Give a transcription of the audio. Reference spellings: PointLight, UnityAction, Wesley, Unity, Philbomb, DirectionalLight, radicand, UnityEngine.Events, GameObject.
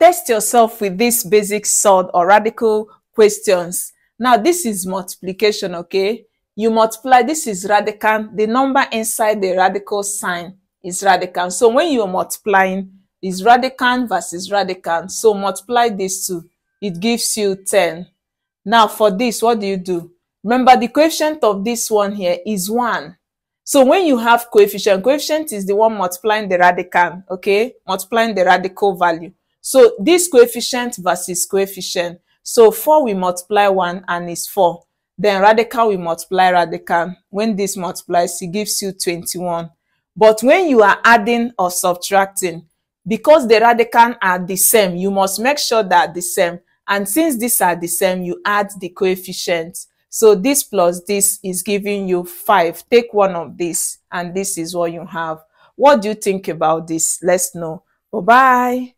Test yourself with these basic sort or radical questions. Now, this is multiplication, okay? You multiply, this is radicand. The number inside the radical sign is radicand. So when you're multiplying, is radicand versus radicand. So multiply these two. It gives you 10. Now for this, what do you do? Remember, the coefficient of this one here is 1. So when you have coefficient, coefficient is the one multiplying the radicand, okay? Multiplying the radical value. So this coefficient versus coefficient. So 4 we multiply 1 and is 4. Then radical we multiply radicand. When this multiplies, it gives you 21. But when you are adding or subtracting, because the radicand are the same, you must make sure they are the same. And since these are the same, you add the coefficients. So this plus this is giving you 5. Take one of this, and this is what you have. What do you think about this? Let's know. Bye-bye.